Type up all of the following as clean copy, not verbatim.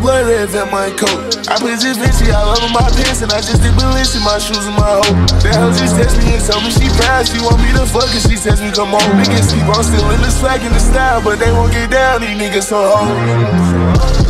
Blood red at my coat. I put this bitch, I love my pants, and I just did balance in my shoes and my hoe. That hoe just text me and told me she proud. She want me to fuck and she text me, come on. Niggas keep on still in the slack and the style, but they won't get down, these niggas so hoe.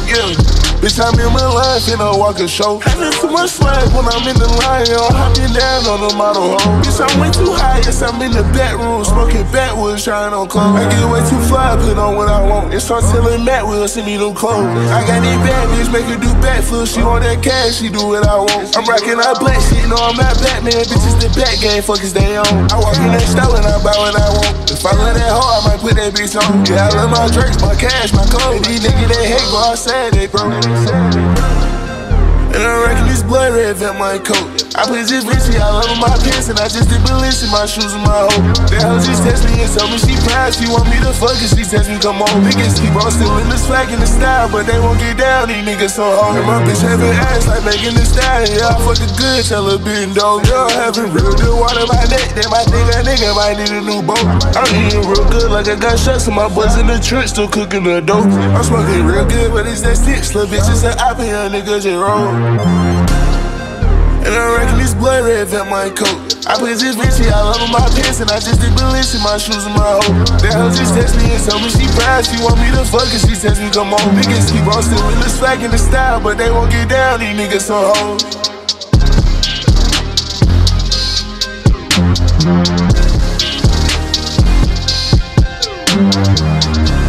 Yeah, bitch, I'm in my life and I walk a show. Having too much slack when I'm in the line, y'all hopping down on the model hoe. Bitch, I went too high, yes, I'm in the back room, smoking backwards, trying on clothes. I get way too fly, put on what I want. And start telling Matt, we'll send me them clothes. I got these bad bitch, make her do backflips. She want that cash, she do what I want. I'm rockin' out black shit, no, I'm not Batman. Bitches the back game, fuckers they on. I walk in that store and I buy what I want. If I love that hoe, I might put that bitch on. Yeah, I love my drinks, my cash, my clothes. And these niggas they hate, go outside, they broke. And I reckon this blood red at my coat. I put this bitch, I love my pants, and I just did balance in my shoes and my hoe. That hoe just text me and told me she proud. She want me to fuck and she text me, come on. Niggas keep on still in the slack and the style, but they won't get down, these niggas so hard. And my bitch having ass like making the style. Yeah, I fucking good, tell her being dope. Girl having real good water my neck. That might think that nigga might need a new boat. I'm eating real good like I got shots, and my boys in the trench still cooking the dope. I'm smoking real good, but it's that stick. Little bitches and I be young niggas and roll. And I reckon this blood red at my coat. I put this bitch, I love my pants, and I just did balance in my shoes and my hoe. That hoe just text me and told me she proud. She want me to fuck and she text me, come on. Niggas keep on still in the slack and the style, but they won't get down, these niggas so hoes.